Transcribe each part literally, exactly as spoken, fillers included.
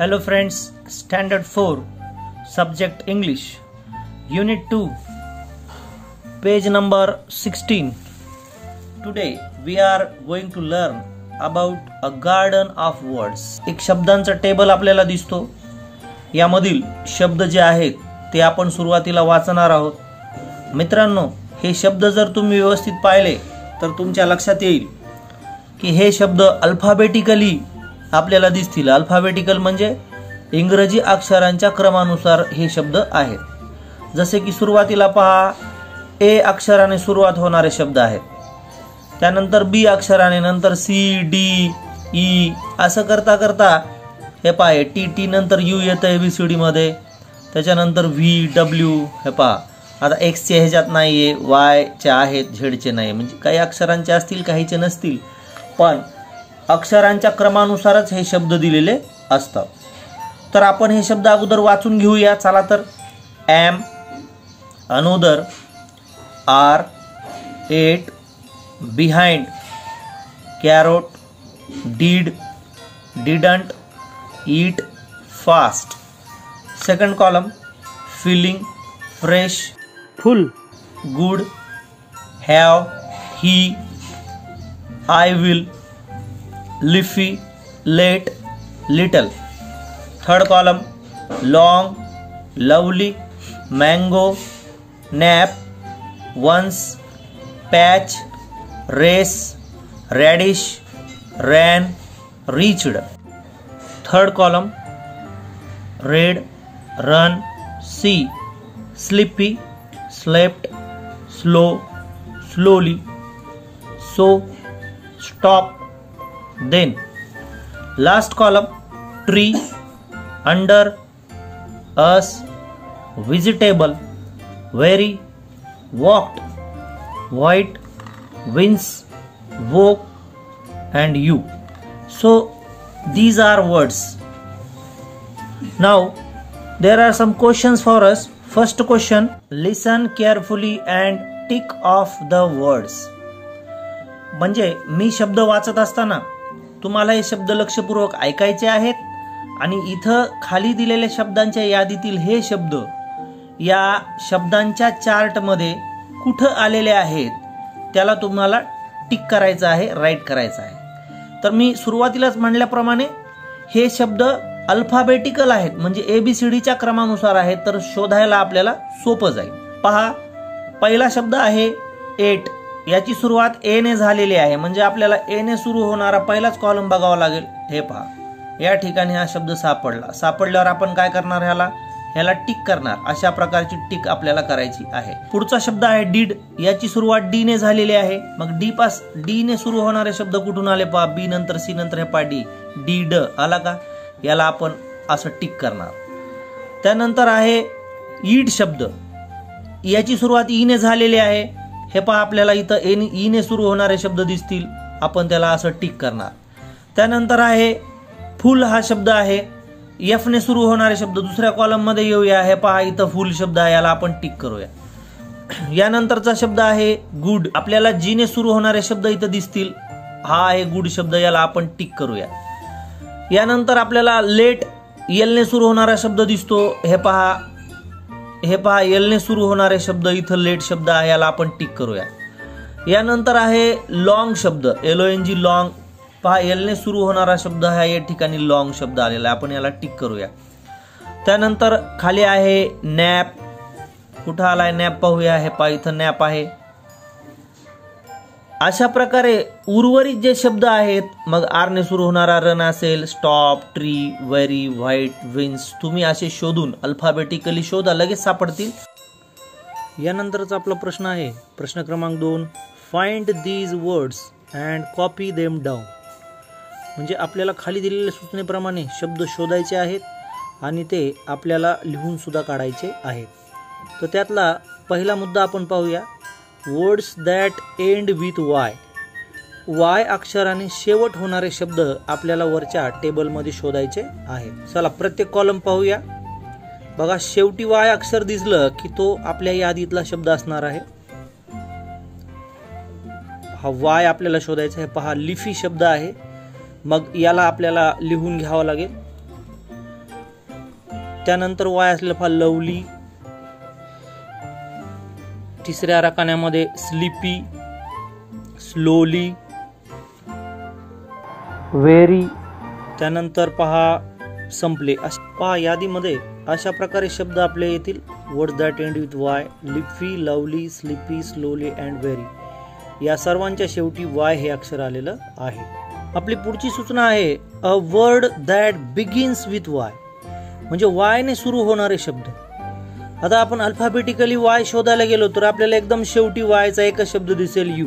Hello friends, standard four, subject English, unit two, page number sixteen. Today we are going to learn about a garden of words. एक शब्दांचा table आपल्याला दिसतो. यामधील शब्द जे आहेत ते आपण सुरुवातीला वाचणार आहोत. मित्रांनो, हे शब्द जर तुम्ही व्यवस्थित पाहिले तर तुमच्या लक्षात येईल की हे शब्द अल्फाबेटिकली आपल्याला दिसतील. अल्फाबेटिकल म्हणजे इंग्रजी अक्षरांच्या क्रमानुसार हे शब्द आहेत. जसे की सुरुवातीला पहा, ए अक्षराने सुरुवात होणारे शब्द आहेत, त्यानंतर बी अक्षराने, नंतर सी, डी, ई असं करता करता हे पहा टी टी नंतर यू येतं ए बी सी डी मध्ये, त्याच्यानंतर व्ही, डब्ल्यू. हे पहा आता एक्सचे ह्याच्यात नाही आहे, वायचे आहेत, झेडचे नाही. म्हणजे काही अक्षरांचे असतील, काहीचे नसतील, पण अक्षरांच्या क्रमानुसारच हे शब्द दिलेले असतात. तर आपण हे शब्द अगोदर वाचून घेऊया. चला तर, am, another, are, ate, behind, carrot, did, didn't, eat, fast. Second column, feeling, fresh, full, good, have, he, I will, leafy, late, little. Third column, long, lovely, mango, nap, once, patch, race, radish, ran, reached. Third column, read, run, see, sleepy, slept, slow, slowly, so, stop. Then last column, tree, under, us, vegetable, very, walked, white, wins, woke, and you. So these are words. Now there are some questions for us. First question, listen carefully and tick off the words. म्हणजे मी शब्द वाचत असताना तुम्हाला हे शब्द लक्षपूर्वक ऐकायचे आहेत आणि इथं खाली दिलेल्या शब्दांच्या यादीतील हे शब्द या शब्दांच्या चार्टमध्ये कुठं आलेले आहेत त्याला तुम्हाला टिक करायचं आहे, राईट करायचं आहे. तर मी सुरुवातीलाच म्हटल्याप्रमाणे हे शब्द अल्फाबेटिकल आहेत, म्हणजे ए बी सी डीच्या क्रमानुसार आहेत, तर शोधायला आपल्याला सोपं जाईल. पहा, पहिला शब्द आहे एट. याची सुरुवात ए ने झालेली आहे, म्हणजे आपल्याला ए ने सुरू होणारा पहिलाच कॉलम बघावा लागेल. हे पहा, या ठिकाणी हा शब्द सापडला. सापडल्यावर आपण काय करणार, ह्याला ह्याला टिक करणार. अशा प्रकारची टिक आपल्याला करायची आहे. पुढचा शब्द आहे डीड. याची सुरुवात डी ने झालेली आहे, मग डी पास डी ने सुरू होणारे शब्द कुठून आले पहा, बी नंतर सी नंतर हे पहा डी, डी ड आला का, याला आपण असं टिक करणार. त्यानंतर आहे ईड शब्द. याची सुरुवात ई ने झालेली आहे. हे पहा आपल्याला इथं ए ई ने सुरू होणारे शब्द दिसतील, आपण त्याला असं टिक करणार. त्यानंतर आहे फुल. हा शब्द आहे एफ ने सुरू होणारे शब्द. दुसऱ्या कॉलममध्ये येऊया. हे पहा इथं फुल शब्द आहे, याला आपण टिक करूया. यानंतरचा शब्द आहे गुड. आपल्याला जी ने सुरू होणारे शब्द इथं दिसतील, हा आहे गुड शब्द, याला आपण टिक करूया. यानंतर आपल्याला लेट, एल ने सुरू होणारा शब्द दिसतो. हे पहा हे पहा एल ने सुरू होणारे शब्द इथं लेट शब्द आहे, याला आपण टिक करूया. यानंतर आहे लॉंग शब्द, L O N G long. पहा एल ने सुरू होणारा शब्द हा या ठिकाणी लॉंग शब्द आलेला आहे, आपण याला टिक करूया. त्यानंतर खाली आहे नॅप. कुठं आलाय नॅप पाहूया. हे पहा इथं नॅप आहे. अशा प्रकारे उर्वरित जे शब्द आहेत, मग आर ने सुरू होणारा रन असेल, stop, tree, very, white, wins, तुम्ही असे शोधून अल्फाबेटिकली शोधा, लगेच सापडतील. यानंतरचा आपला प्रश्न आहे प्रश्न क्रमांक दोन, find these words and copy them down. म्हणजे आपल्याला खाली दिलेल्या सूचनेप्रमाणे शब्द शोधायचे आहेत आणि ते आपल्याला लिहूनसुद्धा काढायचे आहेत. तर त्यातला पहिला मुद्दा आपण पाहूया. Words that end with Y. Y अक्षराने शेवट होणारे शब्द आपल्याला वरच्या टेबलमध्ये शोधायचे आहेत. चला प्रत्येक कॉलम पाहूया. बघा, शेवटी वाय अक्षर दिसलं की तो आपल्या यादीतला शब्द असणार आहे. हा वाय आपल्याला शोधायचा आहे. पहा लिफी शब्द आहे, मग याला आपल्याला लिहून घ्यावा लागेल. त्यानंतर वायासलेफा लवली, तिसऱ्या राखान्यामध्ये स्लीपी, स्लोली, वेरी, त्यानंतर पहा संपले. पहा यादीमध्ये अशा प्रकारे शब्द आपले येतील. Word that end with Y, leafy, lovely, sleepy, slowly and very. या सर्वांच्या शेवटी वाय हे अक्षर आलेलं आहे. आपली पुढची सूचना आहे a word that begins with Y, म्हणजे वायने सुरू होणारे शब्द. आता आपण अल्फाबेटिकली वाय शोधायला गेलो तर आपल्याला एकदम शेवटी वायचा एकच शब्द दिसेल, यू.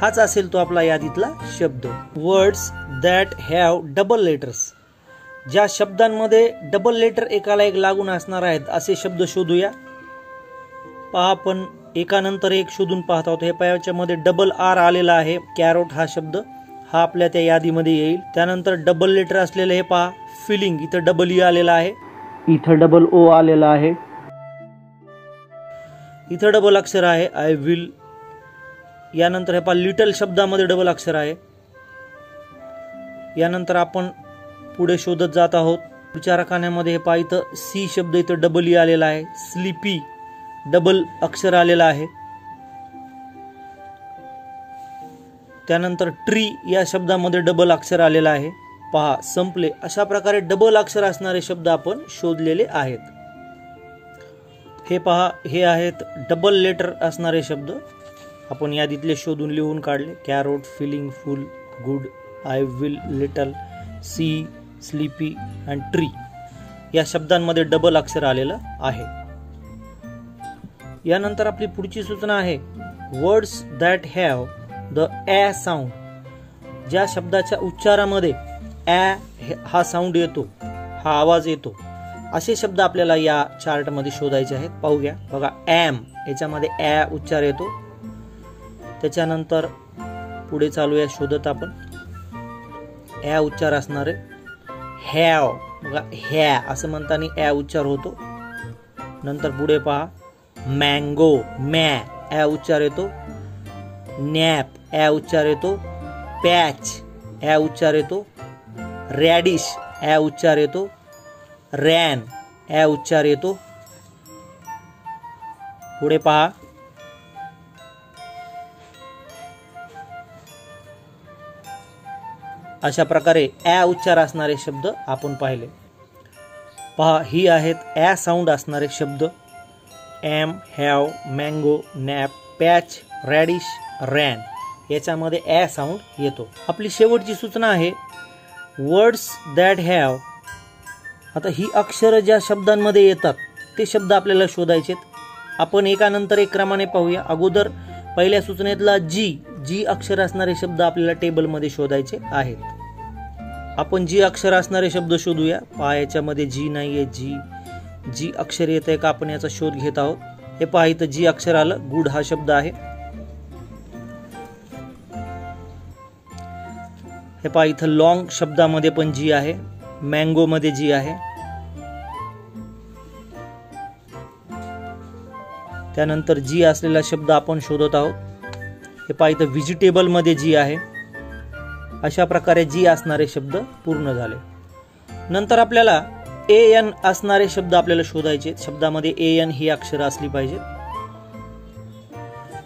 हाच असेल तो आपला यादीतला शब्द. Words that have double letters, ज्या शब्दांमध्ये डबल लेटर एकाला एक लागून असणार आहेत असे शब्द शोधूया. पहा आपण एकानंतर एक शोधून पाहत आहोत. हे पायाच्यामध्ये डबल आर आलेला आहे. कॅरोट हा शब्द हा आपल्या त्या यादीमध्ये येईल. त्यानंतर डबल लेटर असलेले हे पहा फिलिंग, इथं डबल ई आलेला आहे, इथं डबल ओ आलेला आहे, इथं डबल अक्षर आहे आय विल. यानंतर हे पहा लिटल शब्दामध्ये डबल अक्षर आहे. यानंतर आपण पुढे शोधत जात आहोत. पुढच्या रखान्यामध्ये हे पहा इथं सी शब्द, इथं डबल ई आलेला आहे. स्लीपी डबल अक्षर आलेला आहे. त्यानंतर ट्री या शब्दामध्ये डबल अक्षर आलेला आहे. पहा संपले. अशा प्रकारे डबल अक्षर असणारे शब्द आपण शोधलेले आहेत. हे पहा हे आहेत डबल लेटर असणारे शब्द आपण यादीतले शोधून लिहून काढले. Carrot, feeling, full, good, I will, little, see, sleepy and tree या शब्दांमध्ये डबल अक्षर आलेलं आहे. यानंतर आपली पुढची सूचना आहे words that have the a sound, ज्या शब्दाच्या उच्चारामध्ये ॲ हा साऊंड येतो, हा आवाज येतो, असे शब्द आपल्याला या चार्टमध्ये शोधायचे आहेत. पाहूया. बघा ॲम याच्यामध्ये ॲ उच्चार येतो. त्याच्यानंतर पुढे चालूया शोधत आपण ॲ उच्चार असणारे. हॅव बघा ह्या असं म्हणताना ॲ उच्चार होतो. नंतर पुढे पहा मँगो मॅ ॲ उच्चार येतो. नॅप ॲ उच्चार येतो. पॅच ॲ उच्चार येतो. रॅडिश ॲ उच्चार येतो. रॅन ॲ उच्चार येतो. पुढे पहा अशा प्रकारे ॲ उच्चार असणारे शब्द आपण पाहिले. पहा ही आहेत ॲ साऊंड असणारे शब्द. Am, have, mango, nap, patch, radish, ran याच्यामध्ये ॲ साऊंड येतो. आपली शेवटची सूचना आहे वर्ड्स दॅट हॅव. आता ही अक्षरं ज्या शब्दांमध्ये येतात ते शब्द आपल्याला शोधायचे आहेत. आपण एकानंतर एक क्रमाने पाहूया. अगोदर पहिल्या सूचनेतला जी, जी अक्षर असणारे शब्द आपल्याला टेबलमध्ये शोधायचे आहेत. आपण जी अक्षर असणारे शब्द शोधूया. पहा याच्यामध्ये जी नाही आहे. जी जी अक्षर येत आहे का आपण याचा शोध घेत आहोत. हे पहा इथं जी अक्षर आलं. गुड हा शब्द आहे. हे पहा इथं लॉंग शब्दामध्ये पण जी आहे. मँगो मध्ये जी आहे. त्यानंतर जी असलेला शब्द आपण शोधत आहोत. हे पहा इथं व्हेजिटेबल मध्ये जी आहे. अशा प्रकारे जी असणारे शब्द पूर्ण झाले. नंतर आपल्याला ए एन असणारे शब्द आपल्याला शोधायचे. शब्दामध्ये ए एन ही अक्षर असली पाहिजेत.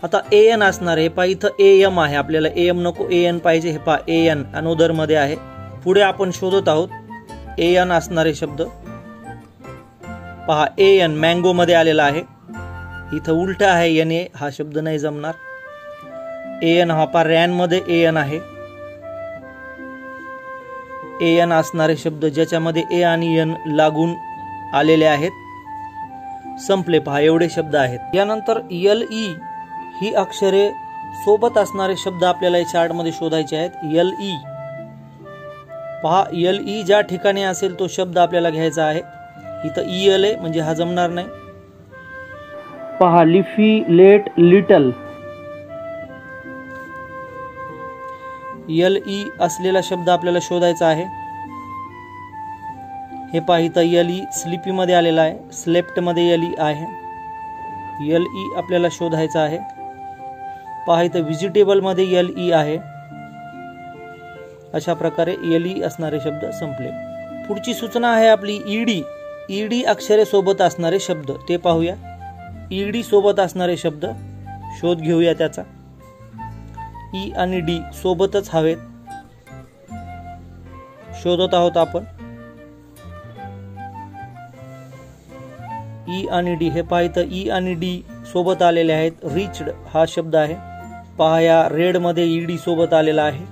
आता ए एन असणारे हे पहा इथं ए एम आहे. आपल्याला ए एम नको, ए एन पाहिजे. हे पहा ए एन अनोदर मध्ये आहे. पुढे आपण शोधत आहोत ए एन असणारे शब्द. पहा ए एन मँगो मध्ये आलेला आहे. इथं उलटा आहे एन, ए हा शब्द नाही जमणार. ए एन हा पहा रॅन मध्ये ए एन आहे. ए एन असणारे शब्द ज्याच्यामध्ये ए आणि एन लागून आलेले आहेत. संपले. पहा एवढे शब्द आहेत. यानंतर एल ई ही अक्षरे सोबत असणारे शब्द आपल्याला या चार्टमध्ये शोधायचे आहेत. एल ई पहा एल ई ज्या ठिकाणी असेल तो शब्द आपल्याला घ्यायचा आहे. इथं ई एल ए म्हणजे हा जमणार नाही. पहा leafy, late, little L E असलेला शब्द आपल्याला शोधायचा आहे. हे पहा इथं एल ई स्लीपी मध्ये आलेला आहे. स्लेप्ट मध्ये एल ई आहे. एल ई आपल्याला शोधायचा आहे. पहा इथं व्हेजिटेबल मध्ये एल ई आहे. अशा प्रकारे एल ई असणारे शब्द संपले. पुढची सूचना आहे आपली ईडी. ईडी अक्षरेसोबत असणारे शब्द ते पाहूया. ईडी सोबत असणारे शब्द शोध घेऊया त्याचा. ई आणि डी सोबतच हवेत शोधत आहोत आपण. ई आणि डी हे पाहितं ई आणि डी सोबत आलेले आहेत. रिच्ड हा शब्द आहे पहा या रेड मध्ये ईडी सोबत आलेला आहे.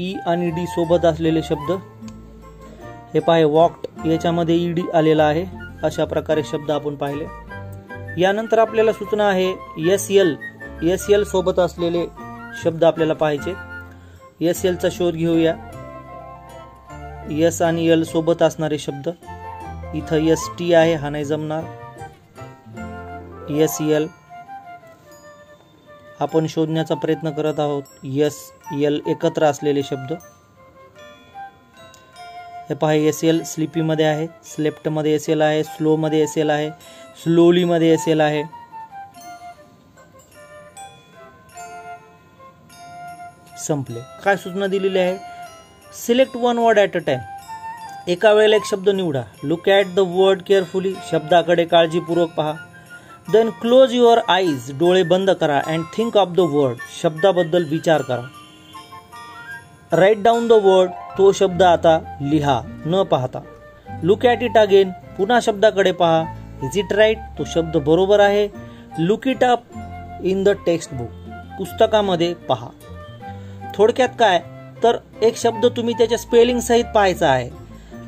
ई आणि डी सोबत असलेले शब्द हे पाहे वॉक्ड याच्यामध्ये ईडी आलेला आहे. अशा प्रकारे शब्द आपण पाहिले. यानंतर आपल्याला सूचना आहे एस एल एस एल सोबत असलेले शब्द आपल्याला पाहायचे. एस एलचा शोध घेऊया. एस आणि एल सोबत असणारे शब्द इथं एस टी आहे हा नाही जमणार. एस एल आपण शोधण्याचा प्रयत्न करत आहोत. एस एल एकत्र असलेले शब्द हे पहा एस एल स्लीपी मध्ये आहे, स्लेप्ट मध्ये एस एल आहे, स्लो मध्ये एस एल आहे, स्लोली मध्ये एस एल आहे. संपले. काय सूचना दिलेली आहे? Select one word at a time. एका वेळेला एक शब्द निवडा. Look at the word carefully. शब्दाकडे काळजीपूर्वक पहा. Then close your eyes. डोळे बंद करा. And think of the word. शब्दाबद्दल विचार करा. Write down the word. तो शब्द आता लिहा न पाहता. Look at it again. पुन्हा शब्दाकडे पहा. Is it right? तो शब्द बरोबर आहे. Look it up in the textbook. पुस्तकामध्ये पहा. थोडक्यात काय तर एक शब्द तुम्ही त्याच्या स्पेलिंग सहित पाहायचा आहे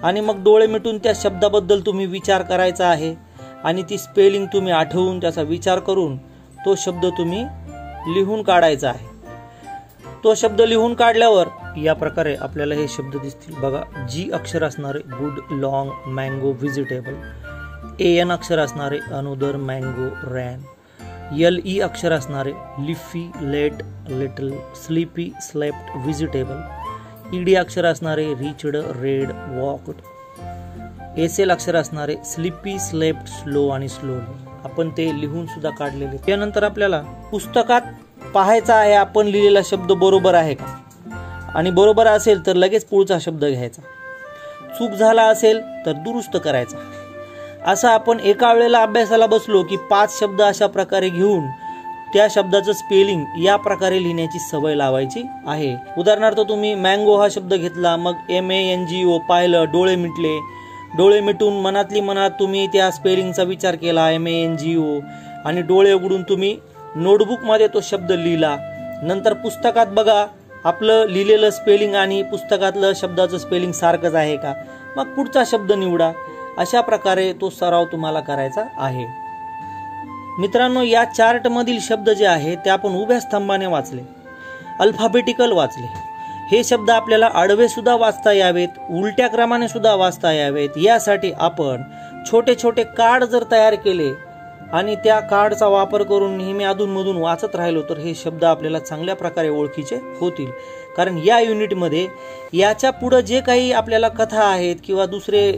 आणि मग डोळे मिटून त्या शब्दाबद्दल तुम्ही विचार करायचा आहे आणि ती स्पेलिंग तुम्ही आठवून त्याचा विचार करून तो शब्द तुम्ही लिहून काढायचा आहे. तो शब्द लिहून काढल्यावर या प्रकारे आपल्याला हे शब्द दिसतील. बघा जी अक्षर असणारे good long mango vegetable. A N अक्षर असणारे another mango ran. L E अक्षर असणारे leafy late little sleepy slept vegetable. ED अक्षर असणारे reached red walked. S L अक्षर असणारे स्लीपी स्लेप्ट स्लो आणि स्लोली. आपण ते लिहून सुद्धा काढलेले. त्यानंतर आपल्याला पुस्तकात पाहायचा आहे आपण लिहिलेला शब्द बरोबर आहे का, आणि बरोबर असेल तर लगेच पुढचा शब्द घ्यायचा. चूक झाला असेल तर दुरुस्त करायचा. असा आपण एका वेळेला अभ्यासाला बसलो की पाच शब्द अशा प्रकारे घेऊन त्या शब्दाचं स्पेलिंग या प्रकारे लिहिण्याची सवय लावायची आहे. उदाहरणार्थ तुम्ही मँगो हा शब्द घेतला, मग एम ए एन जी ओ पाहिलं, डोळे मिटले. डोळे मिटून मनातली मनात तुम्ही त्या स्पेलिंगचा विचार केला एम ए एन जी ओ, आणि डोळे उघडून तुम्ही नोटबुकमध्ये तो शब्द लिहिला. नंतर पुस्तकात बघा आपलं लिहिलेलं स्पेलिंग आणि पुस्तकातलं शब्दाचं स्पेलिंग सारखंच आहे का, मग पुढचा शब्द निवडा. अशा प्रकारे तो सराव तुम्हाला करायचा आहे. मित्रांनो, या चार्टमधील शब्द जे आहे ते आपण उभ्या स्तंभाने वाचले, अल्फाबेटिकल वाचले. हे शब्द आपल्याला आडवे सुद्धा वाचता यावेत, उलट्या क्रमाने सुद्धा वाचता यावेत यासाठी आपण छोटे छोटे कार्ड जर तयार केले आणि त्या कार्डचा वापर करून नेहमी अधूनमधून वाचत राहिलो तर हे शब्द आपल्याला चांगल्या प्रकारे ओळखीचे होतील. कारण या युनिटमध्ये याच्या पुढं जे काही आपल्याला कथा आहेत किंवा दुसरे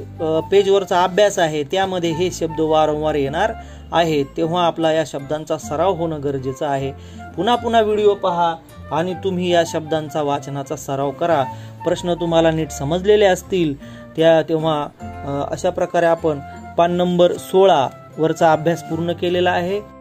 पेजवरचा अभ्यास आहे त्यामध्ये हे शब्द वारंवार येणार आहेत, तेव्हा आपला या शब्दांचा सराव होणं गरजेचं आहे. पुन्हा पुन्हा व्हिडिओ पहा आणि तुम्ही या शब्दांचा वाचनाचा सराव करा. प्रश्न तुम्हाला नीट समजलेले असतील त्या तेव्हा अशा प्रकारे आपण पान नंबर सोळा वरचा अभ्यास पूर्ण केलेला आहे.